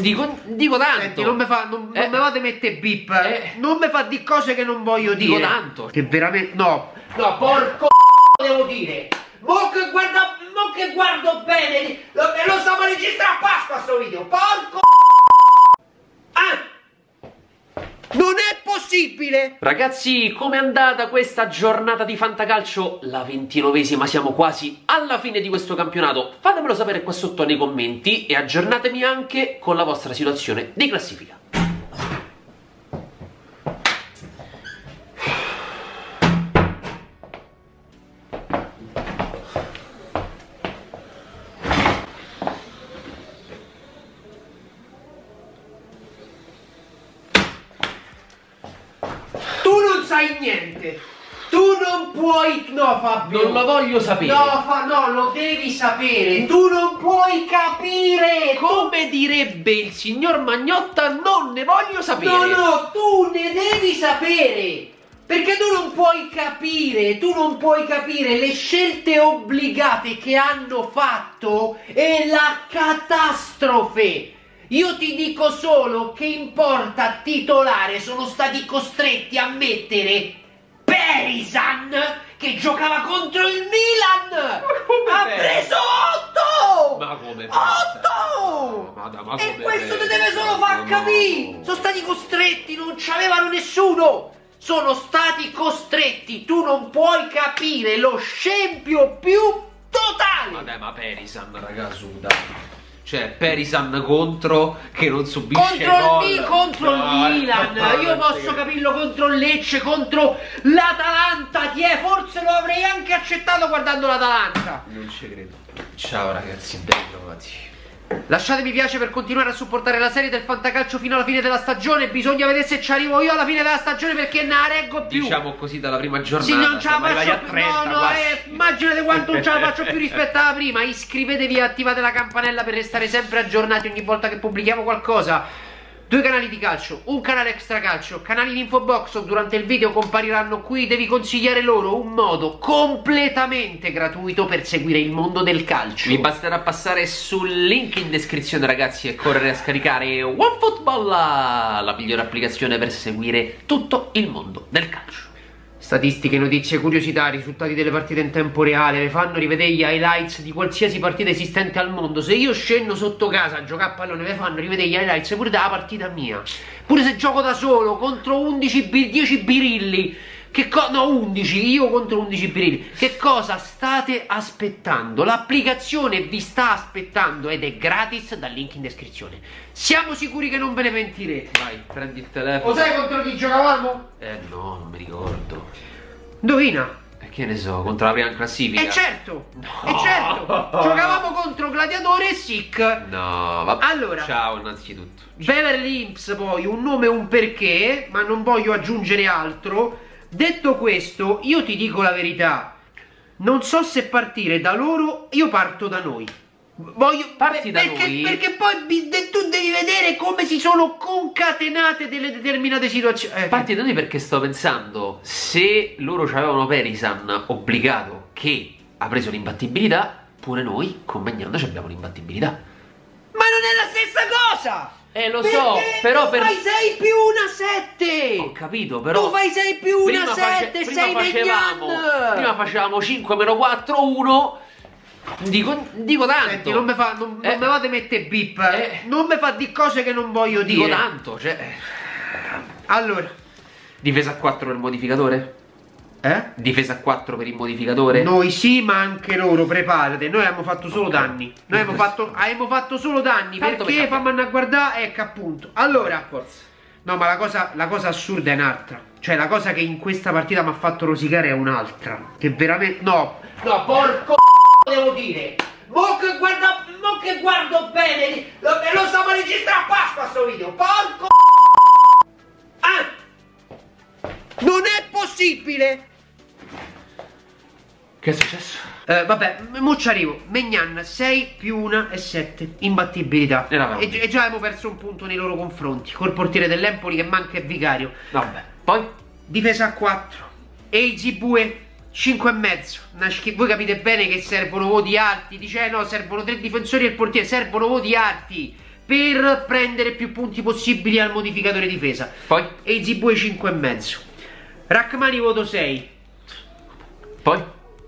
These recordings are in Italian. Dico tanto. Senti, non mi fa, non mi fate mettere bip. Non mi fa di cose che non voglio dire. Dico tanto. Che veramente. No. No, porco devo dire. Mo che guardo bene. Lo stiamo registrando a Pasqua sto video. Porco. Ah! Non è possibile! Ragazzi, com'è andata questa giornata di fantacalcio? La 29esima, siamo quasi alla fine di questo campionato. Fatemelo sapere qua sotto nei commenti e aggiornatemi anche con la vostra situazione di classifica. Niente, tu non puoi, no Fabio, non lo voglio sapere, no, no, lo devi sapere, tu non puoi capire, come direbbe il signor Magnotta, non ne voglio sapere, no, no, tu ne devi sapere, perché tu non puoi capire, tu non puoi capire le scelte obbligate che hanno fatto e la catastrofe. Io ti dico solo che in porta titolare sono stati costretti a mettere Perisan, che giocava contro il Milan. Ha preso 8! Ma come? 8! Ma e questo ti deve solo far capire. Sono stati costretti, non c'avevano nessuno. Sono stati costretti. Tu non puoi capire lo scempio più totale. Ma dai, ma Perisan, ragazzi, dai. Cioè, Perisan contro che non subisce gol. Contro il Milan, io posso capirlo, contro il Lecce, contro l'Atalanta, forse lo avrei anche accettato guardando l'Atalanta. Non ci credo. Ciao ragazzi, ben trovati. Lasciate mi piace per continuare a supportare la serie del fantacalcio fino alla fine della stagione. Bisogna vedere se ci arrivo io alla fine della stagione, perché ne reggo più. Diciamo così dalla prima giornata. Sì, non ce la faccio più. 30, no, immaginate quanto non ce la faccio più rispetto alla prima. Iscrivetevi e attivate la campanella per restare sempre aggiornati ogni volta che pubblichiamo qualcosa. 2 canali di calcio, un canale extra calcio, canali di infobox, durante il video compariranno qui, devi consigliare loro un modo completamente gratuito per seguire il mondo del calcio. Vi basterà passare sul link in descrizione ragazzi e correre a scaricare OneFootball, la migliore applicazione per seguire tutto il mondo del calcio. Statistiche, notizie, curiosità, risultati delle partite in tempo reale, le fanno rivedere gli highlights di qualsiasi partita esistente al mondo. Se io scendo sotto casa a giocare a pallone, le fanno rivedere gli highlights pure della partita mia. Pure se gioco da solo, contro 10 birilli, che cosa? No, 11, io contro 11 birilli. Che cosa state aspettando? L'applicazione vi sta aspettando ed è gratis dal link in descrizione. Siamo sicuri che non ve ne pentirete. Vai, prendi il telefono. Lo sai contro chi giocavamo? No, non mi ricordo. Indovina. Che ne so, contro la prima classifica. E certo, no. E certo, giocavamo contro Gladiatore e Sick. No, vabbè. Allora, ciao innanzitutto. Beverly Imps, poi un nome e un perché, ma non voglio aggiungere altro. Detto questo, io ti dico la verità. Non so se partire da loro, io parto da noi. Parti da noi? Perché poi tu devi vedere come si sono concatenate delle determinate situazioni. Parti da noi perché sto pensando, se loro c'avevano Perisan obbligato che ha preso l'imbattibilità, pure noi con Mignan ci abbiamo l'imbattibilità. Ma non è la stessa cosa! Lo so, però per... tu fai 6 più 1 7. Ho capito, però tu fai 6 più 1 prima 7, sei Mignan. Prima facevamo 5 - 4 1. Dico tanto. Senti, non mi fa, non mi fate mettere bip. Non mi fa di cose che non voglio dire. Dico tanto, cioè. Allora, difesa a 4 per il modificatore? Difesa a 4 per il modificatore? Noi sì, ma anche loro, preparate. Noi abbiamo fatto solo danni. Noi abbiamo fatto solo danni. Tanto perché fammi andare a guardare, ecco appunto. Allora, forza. No, ma la cosa assurda è un'altra. Cioè, la cosa che in questa partita mi ha fatto rosicare è un'altra. Che veramente. No, no, porco. Devo dire, mo che guardo bene, lo stiamo registrando a Pasqua sto video, porco. Ah! Non è possibile! Che è successo? Vabbè, mo ci arrivo. Mignan 6 più 1 e 7, imbattibilità. E già abbiamo perso un punto nei loro confronti, col portiere dell'Empoli che manca è Vicario. Vabbè, poi? Difesa a 4 e Zbue 5 e mezzo. Voi capite bene che servono voti alti. Dice no, servono 3 difensori e il portiere. Servono voti alti. per prendere più punti possibili al modificatore difesa. Poi? E Zbue 5,5. Rrahmani voto 6. Poi?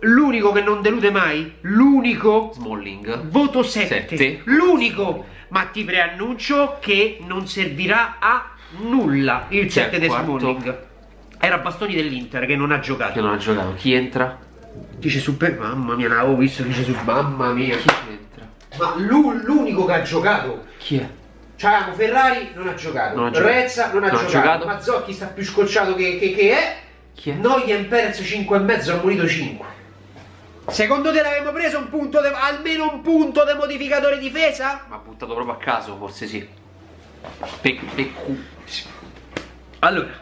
L'unico che non delude mai, l'unico, Smalling, voto 7. L'unico, ma ti preannuncio che non servirà a nulla il 7 di Smalling. Era Bastoni dell'Inter che non ha giocato. Che non ha giocato. Chi entra? Dice Super, mamma mia, non avevo visto, dice Super, mamma mia. Chi entra? Ma l'unico che ha giocato. Chi è? C'avevamo Ferrari, non ha giocato. Reza non ha giocato. Mazzocchi sta più scocciato che è. Chi è? Noi in Perez 5,5 ha morito 5. Secondo te l'avremmo preso un punto, almeno un punto di modificatore difesa? Ma buttato proprio a caso, forse sì. Allora,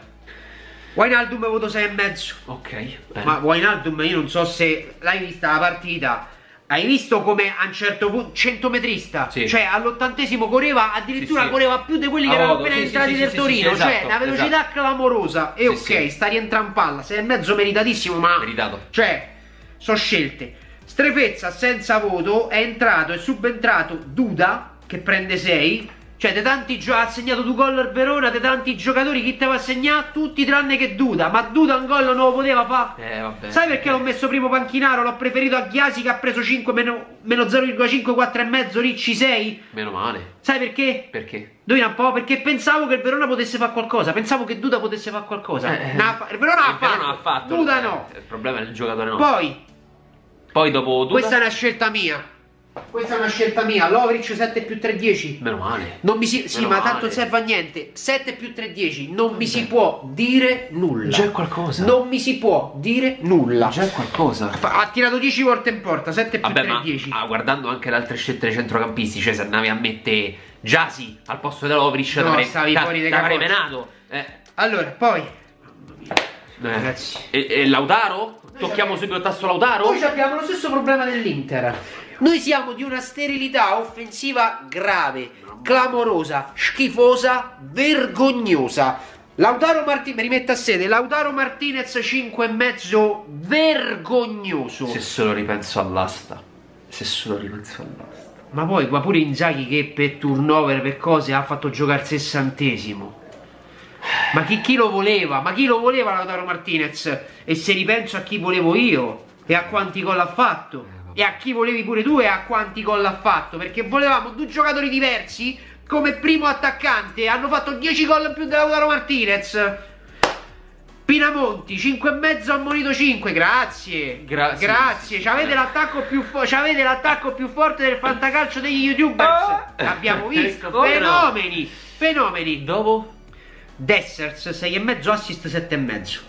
Wijnaldum voto 6,5. Ok, bene. Ma Wijnaldum, io non so se l'hai vista la partita. Hai visto come a un certo punto, centometrista, sì, cioè all'80° correva, addirittura sì, sì, correva più di quelli che erano appena entrati del Torino, sì, sì, esatto, cioè una velocità clamorosa. E sì, ok, sì, sta rientrando in palla, 6,5 meritatissimo, ma meritato, cioè sono scelte. Strefezza senza voto, è entrato e subentrato Duda che prende 6. Cioè, di tanti ha segnato 2 gol al Verona, di tanti giocatori chi te va a segnare, tutti tranne che Duda. Ma Duda un gol non lo poteva fare. Vabbè. Sai perché l'ho messo primo panchinaro? L'ho preferito a Ghiasi che ha preso 5 meno 0,5, 4,5, Ricci 6. Meno male. Sai perché? Perché? Dovina un po', perché pensavo che il Verona potesse fare qualcosa. Pensavo che Duda potesse fare qualcosa. Il Verona ha fatto. Duda no. Il problema è il giocatore no. Poi dopo Duda. Questa è una scelta mia. Questa è una scelta mia. Lovric 7 più 3 10. Meno male. Non mi si... Sì, meno ma tanto male, serve a niente. 7 più 3 10. Non mi si può dire nulla. Già qualcosa. Non mi si può dire nulla. Già qualcosa. Ha tirato 10 volte in porta. 7 più 3 10. Ma guardando anche le altre scelte dei centrocampisti, cioè se andavi a mettere Ghiasi al posto della Lovric, no, stavi fuori dei capocci. Allora poi, ragazzi, e Lautaro? Tocchiamo subito il tasto Lautaro. Noi abbiamo lo stesso problema dell'Inter. Noi siamo di una sterilità offensiva grave, clamorosa, schifosa, vergognosa. Lautaro Martinez, mi rimetta a sede, Lautaro Martinez 5,5 vergognoso. Se solo ripenso all'asta, se solo ripenso all'asta. Ma poi qua pure Inzaghi che per turnover, per cose, ha fatto giocare al 60°. Ma chi lo voleva? Ma chi lo voleva Lautaro Martinez? E se ripenso a chi volevo io e a quanti gol ha fatto, e a chi volevi pure tu e a quanti gol ha fatto, perché volevamo due giocatori diversi come primo attaccante. Hanno fatto 10 gol in più della Lautaro Martinez. Pinamonti 5,5 ha ammonito 5. Grazie. Grazie. C'avete l'attacco più forte del fantacalcio degli youtubers. Abbiamo visto fenomeni. Fenomeni. Dopo Dessers 6,5, assist 7,5.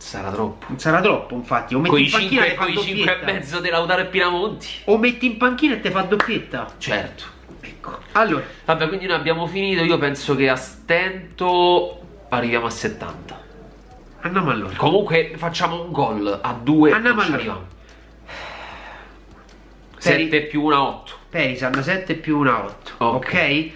Sarà troppo. Sarà troppo, infatti. O metti coi in panchina e poi 5,5 di Lautaro e Pinamonti. O metti in panchina e te fa doppietta. Certo. Ecco. Allora. Vabbè, quindi noi abbiamo finito. Io penso che a stento arriviamo a 70. Andiamo allora. Comunque facciamo un gol a 2. Andiamo allora. Arriviamo. 7 più 1 8. Perisan 7 più 1 8. Ok.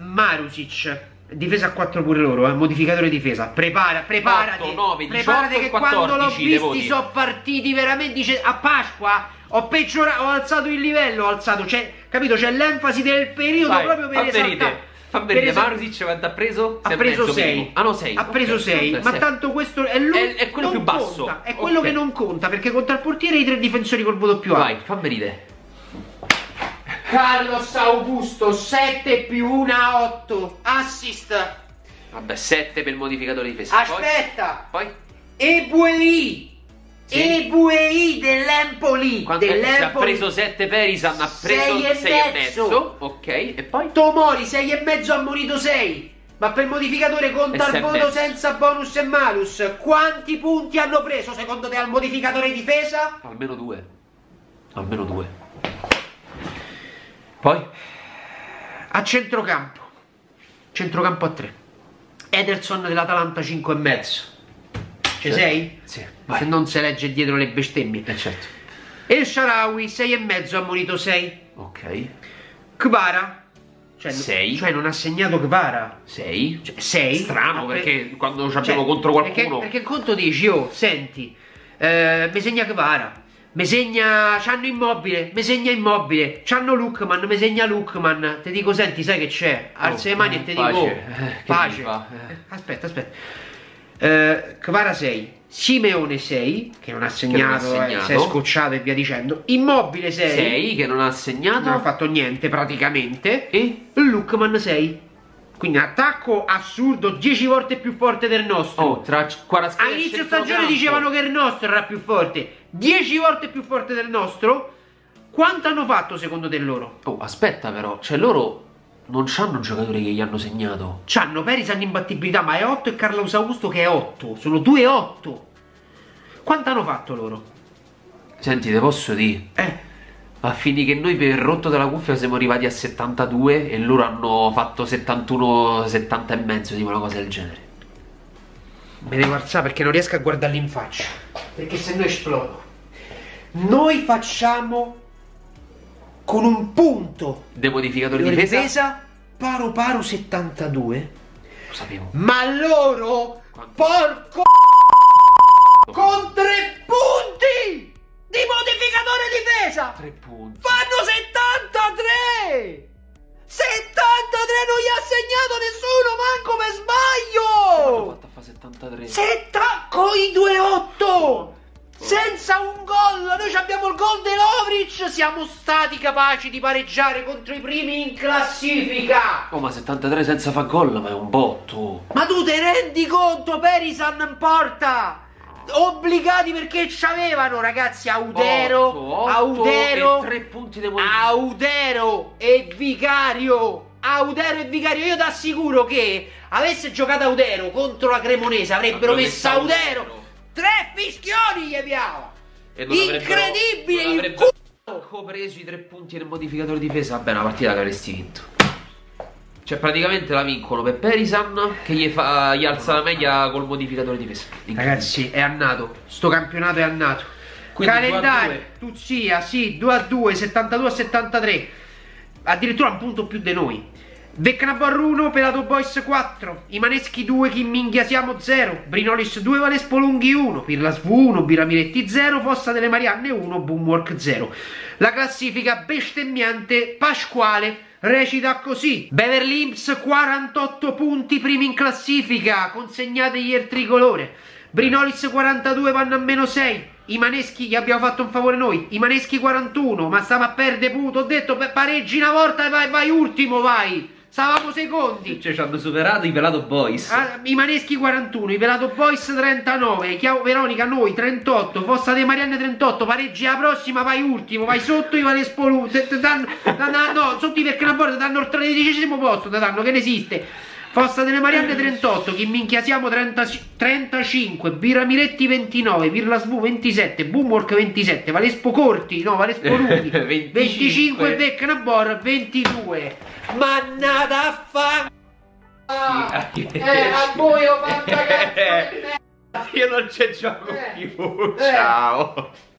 Marusic. Difesa a 4 pure loro, modificatore difesa. Preparati, 8, 9, 18, preparati che 14, quando l'ho visti sono partiti veramente, dice, a Pasqua ho peggiorato, ho alzato il livello, ho alzato, cioè, capito, c'è l'enfasi del periodo. Vai, proprio per esaltare. Fa vedere Marusic quanto ha preso? Ha preso 6. Ah no, 6. Ha preso 6, ma tanto questo è quello più basso. Conta, è quello che non conta, perché conta il portiere e i 3 difensori col voto più alto. Vai, fa vedere. Carlos Augusto 7 più 1 8 assist. Vabbè, 7 per il modificatore difesa. Aspetta. Poi Ebuehi. Sì. Ebuehi dell'Empoli. Ha preso 7 Perisan, ha preso 6,5. Ok, e poi Tomori 6,5 ha ammonito 6. Ma per modificatore conta il voto senza bonus e malus. Quanti punti hanno preso secondo te al modificatore difesa? Almeno 2. Almeno 2. Poi a centrocampo, a 3, Ederson dell'Atalanta 5,5. Ci sei? Sì. Se non si legge dietro le bestemmie. Certo. El Shaarawy 6,5 ha ammonito 6. Ok. Kvara, cioè non ha segnato Kvara. 6. Cioè, 6. Strano, perché quando ci abbiamo contro qualcuno. Perché il conto dici, oh, senti, mi segna Kvara. Mesegna, c'hanno Immobile, mesegna Immobile, c'hanno Lookman, mesegna Lookman. Te dico, senti, sai che c'è? Alza le mani e te dico, oh, pace. Aspetta, aspetta. Kvara 6, Simeone 6, che non ha segnato, si è scocciato e via dicendo. Immobile 6, che non ha segnato, non ha fatto niente praticamente. E Lookman 6. Quindi un attacco assurdo, 10 volte più forte del nostro. Oh, tra a inizio stagione dicevano che il nostro era più forte, 10 volte più forte del nostro. Quanto hanno fatto secondo te loro? Oh, aspetta però, cioè loro non c'hanno un giocatore che gli hanno segnato. C'hanno Perisan imbattibilità ma è 8 e Carlos Augusto che è 8, sono 2-8. Quanto hanno fatto loro? Senti, te posso dire? A fini che noi per rotto della cuffia siamo arrivati a 72 e loro hanno fatto 71, 70 e mezzo, tipo una cosa del genere. Me devo alzare perché non riesco a guardarli in faccia, perché se no esplodo. Noi facciamo con un punto demodificatore di difesa paro paro 72. Lo sapevo. Ma loro, porco, con 3 punti di modificatore difesa! 3 punti. Fanno 73! 73 non gli ha segnato nessuno, manco per sbaglio! L'ho fatta a fare 73. Coi 2-8! Senza un gol! Noi abbiamo il gol di Lovric! Siamo stati capaci di pareggiare contro i primi in classifica! Oh, ma 73 senza far gol, ma è un botto! Ma tu te rendi conto, Perisan in porta! Obbligati perché c'avevano, ragazzi, Audero, 8 e 3 punti di Audero e Vicario. Io ti assicuro che avesse giocato Audero contro la Cremonese avrebbero messo Audero. 3 fischioni gli abbiamo. Incredibile, avrebbero preso i 3 punti del modificatore difesa. Vabbè, una partita che avresti vinto. Cioè praticamente la vincono per Perisan che gli alza la media col modificatore difesa. Ragazzi, è annato, sto campionato è annato. Calendario, Tuzia, sì, 2-2, 72-73. Addirittura un punto più di noi. Vecnabarruno, Pelato Boys 4, Imaneschi 2, Chimminghia siamo 0, Brinolis 2, Valespolunghi 1, Pirla Zbue 1, Biramiretti 0, Fossa delle Marianne 1, Boomwork 0. La classifica bestemmiante pasquale recita così: Beverly Imps 48 punti, primi in classifica, consegnategli il tricolore. Brinolis 42, vanno a meno 6. Imaneschi, gli abbiamo fatto un favore noi. Imaneschi 41, ma stava a perdere punto. Ho detto pareggi una volta e vai ultimo, vai. Stavamo secondi. Cioè ci hanno superato i Pelato Boys. Imaneschi 41, i Pelato Boys 39, Chiavo Veronica noi 38, Fossa dei Marianne 38, pareggi la prossima, vai ultimo, vai sotto i Valespolu. No, sotto i Vercanaborda danno il 13° posto, ti danno, che ne esiste. Fossa delle Marianne 38, Chimminchia siamo 35, Biramiretti 29, Pirla Zbue 27, Boomwork 27, Valespo Corti, no, Valespo Lunghi 25, Vecnabor 22. Mannata a fa... a voi ho fatto cazzo di merda. Io non c'è gioco più, ciao.